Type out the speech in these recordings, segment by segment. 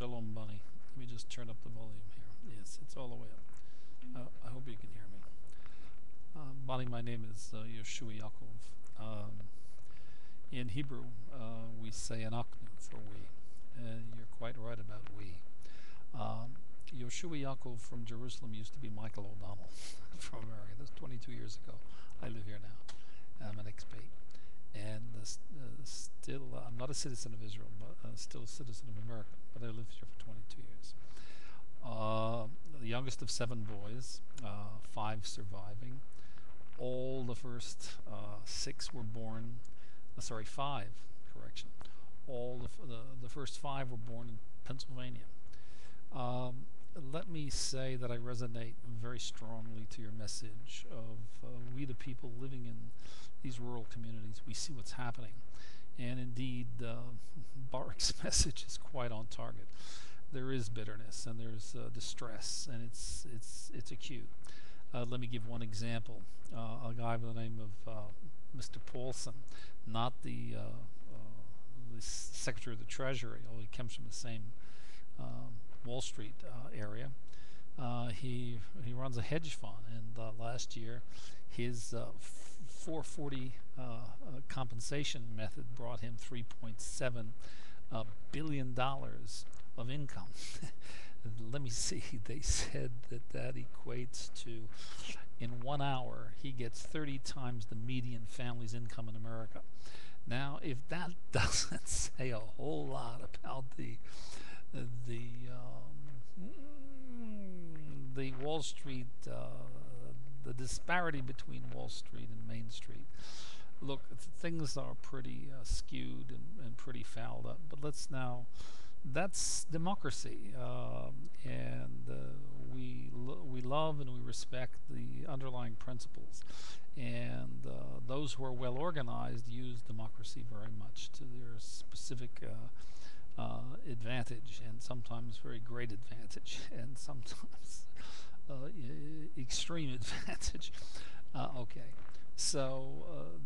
Shalom, Bunny. Let me just turn up the volume here. Yes, it's all the way up. I hope you can hear me. Bunny, my name is Yehoshua Ya'acov. In Hebrew, we say anaknu for we. And you're quite right about we. Yehoshua Ya'acov from Jerusalem used to be Michael O'Donnell from America. That's 22 years ago. I live here now. I'm an expat. And still, I'm not a citizen of Israel, but still a citizen of America. But I lived here for 22 years. The youngest of 7 boys, 5 surviving. All the first 6 were born, sorry, 5, correction. All the first 5 were born in Pennsylvania. Let me say that I resonate very strongly to your message of we the people living in these rural communities. We see what's happening, and indeed Barack's message is quite on target. There is bitterness and there's distress, and it's acute. Let me give one example. A guy by the name of Mr. Paulson, not the the Secretary of the Treasury, although he comes from the same Wall Street area. He runs a hedge fund, and last year his 440 compensation method brought him $3.7 billion of income. Let me see, they said that equates to, in 1 hour, he gets 30 times the median family's income in America. Now, if that doesn't say a whole lot about the Wall Street, the disparity between Wall Street and Main Street. Look, things are pretty skewed and pretty fouled up. But let's now, that's democracy, and we love and we respect the underlying principles. And those who are well organized use democracy very much to their specific advantage, and sometimes very great advantage, and sometimes extreme advantage. Okay, so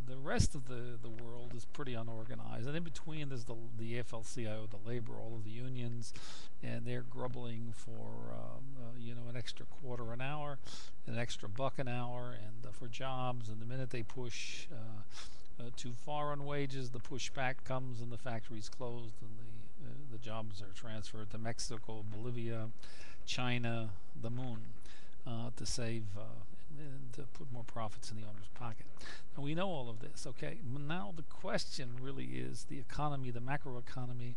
the rest of the world is pretty unorganized, and in between there's the AFL-CIO, the labor, all of the unions, and they're grumbling for you know, an extra quarter an hour, an extra buck an hour, and for jobs. And the minute they push too far on wages, the pushback comes, and the factory's closed, and the jobs are transferred to Mexico, Bolivia, China, the moon, to save and to put more profits in the owner's pocket. Now, we know all of this, okay? Now the question really is the economy, the macroeconomy,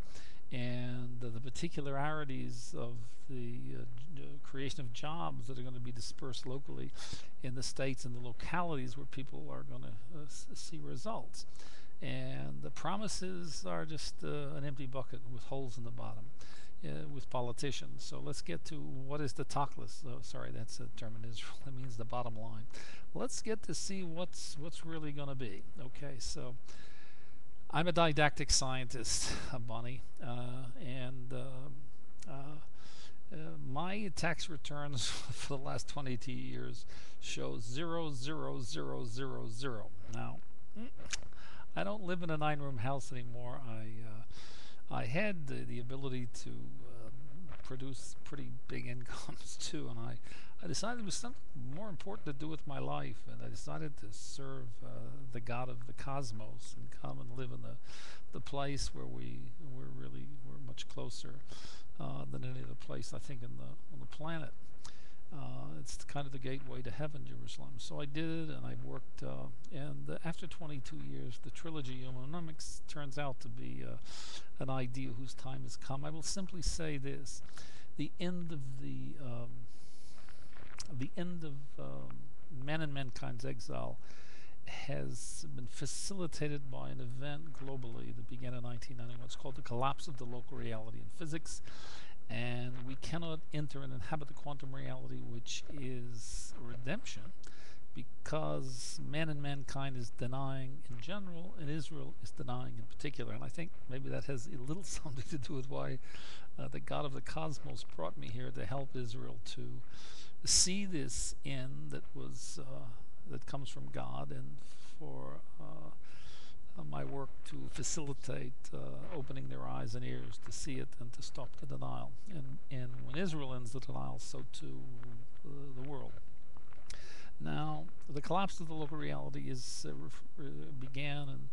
and the particularities of the creation of jobs that are going to be dispersed locally in the states and the localities where people are going to see results. And the promises are just an empty bucket with holes in the bottom with politicians. So let's get to what is the tachlis. Oh, sorry, that's a term in Israel. It means the bottom line. Let's get to see what's really going to be. Okay, so I'm a didactic scientist, Bonnie, and my tax returns for the last 22 years show 0, 0, 0, 0, 0. Now, I don't live in a 9-room house anymore. I had the ability to produce pretty big incomes too, and I decided it was something more important to do with my life, and I decided to serve the God of the cosmos and come and live in the place where we're much closer than any other place, I think, on the planet. It's kind of the gateway to heaven, Jerusalem. So I did it, and I worked, and after 22 years, the trilogy Humanomics turns out to be an idea whose time has come. I will simply say this: the end of man and mankind's exile has been facilitated by an event globally that began in 1991. It's called the collapse of the local reality in physics. And we cannot enter and inhabit the quantum reality, which is redemption, because man and mankind is denying in general, and Israel is denying in particular. And I think maybe that has a little something to do with why the God of the cosmos brought me here, to help Israel to see this end that comes from God, and for my work to facilitate opening their eyes and ears to see it and to stop the denial. And when Israel ends the denial, so too the world. Now, the collapse of the local reality is began in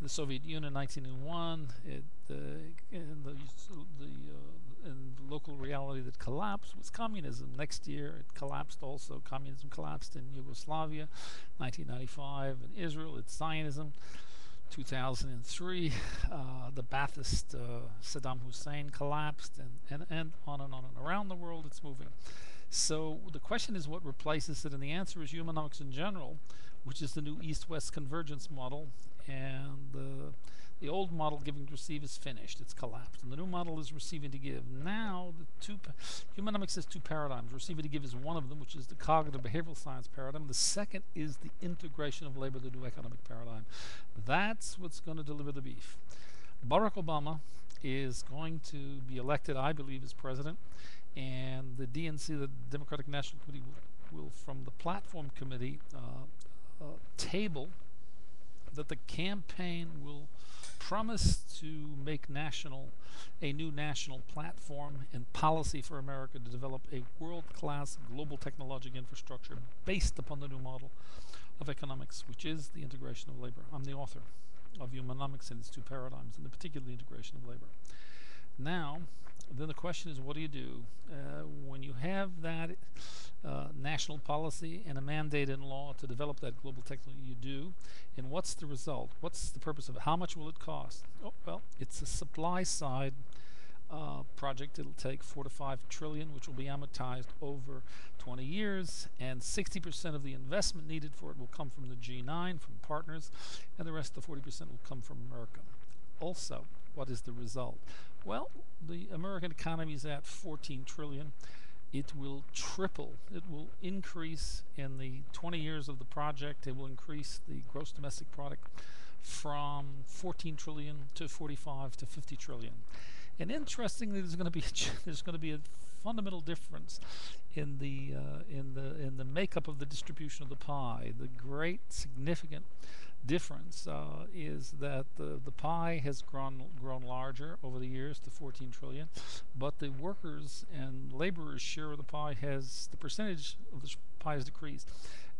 the Soviet Union in 1901. And the local reality that collapsed was communism. Next year, it collapsed also. Communism collapsed in Yugoslavia, 1995 in Israel. It's Zionism, 2003. The Ba'athist Saddam Hussein collapsed, and on and on and around the world, it's moving. So the question is what replaces it, and the answer is humanomics in general, which is the new East-West convergence model, and the old model giving to receive is finished, it's collapsed, and the new model is receiving to give. Now the humanomics has two paradigms. Receiving to give is one of them, which is the cognitive behavioral science paradigm. The second is the integration of labor, the new economic paradigm. That's what's going to deliver the beef. Barack Obama is going to be elected, I believe, as president, and the DNC, the Democratic National Committee, will from the platform committee table that the campaign will promise to make a new national platform and policy for America to develop a world-class global technological infrastructure based upon the new model of economics, which is the integration of labor. I'm the author of Humanomics and its two paradigms, and particularly integration of labor. Now, then the question is, what do you do when you have that national policy and a mandate in law to develop that global technology? You do, and what's the result? What's the purpose of it? How much will it cost? Oh, well, it's a supply side project. It'll take $4 to $5 trillion, which will be amortized over 20 years, and 60% of the investment needed for it will come from the G9, from partners, and the rest, the 40%, will come from America. Also, what is the result? Well, the American economy is at $14 trillion. It will triple. It will increase in the 20 years of the project. It will increase the gross domestic product from 14 trillion to 45 to 50 trillion. And interestingly, there's going to be a fundamental difference in the makeup of the distribution of the pie. The great significant difference is that the pie has grown larger over the years to 14 trillion, but the workers and laborers' share of the pie has, the percentage of the pie has decreased.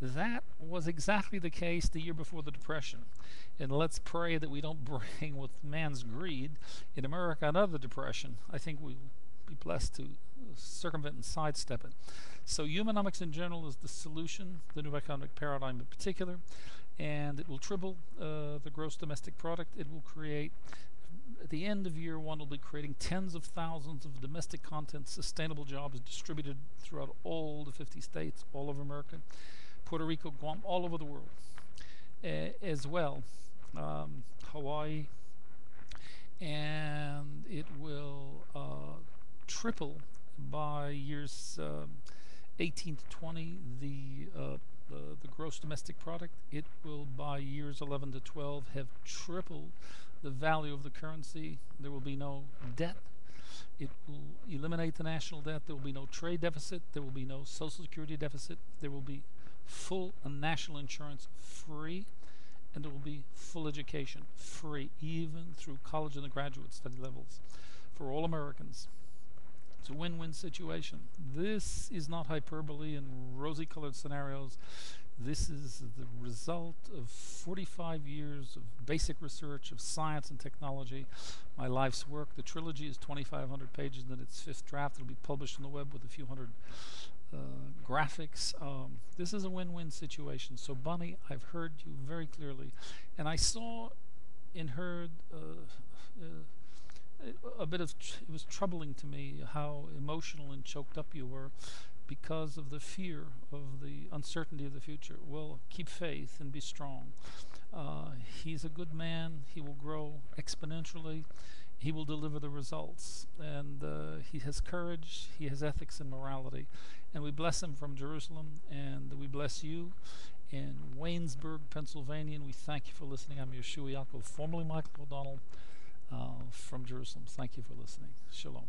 That was exactly the case the year before the Depression. And let's pray that we don't bring with man's greed in America another depression. I think we'll be blessed to circumvent and sidestep it. So humanomics in general is the solution, the new economic paradigm in particular, and it will triple the gross domestic product. It will create, at the end of year one, will be creating tens of thousands of domestic content, sustainable jobs distributed throughout all the 50 states, all of America, Puerto Rico, Guam, all over the world, as well, Hawaii, and it will triple by years 18 to 20 the gross domestic product. It will by years 11 to 12 have tripled the value of the currency. There will be no debt. It will eliminate the national debt. There will be no trade deficit. There will be no social security deficit. There will be full national insurance free, and there will be full education free, even through college and the graduate study levels, for all Americans. It's a win-win situation. This is not hyperbole and rosy-colored scenarios. This is the result of 45 years of basic research, of science and technology, my life's work. The trilogy is 2,500 pages in its fifth draft. It'll be published on the web with a few hundred graphics. This is a win-win situation. So, Bonnie, I've heard you very clearly, and I saw and heard a bit of it was troubling to me how emotional and choked up you were because of the fear of the uncertainty of the future. Well, keep faith and be strong. He's a good man. He will grow exponentially. He will deliver the results, and he has courage. He has ethics and morality, and we bless him from Jerusalem, and we bless you in Waynesburg, Pennsylvania, and we thank you for listening. I'm Yehoshua Ya'acov, formerly Michael O'Donnell, from Jerusalem. Thank you for listening. Shalom.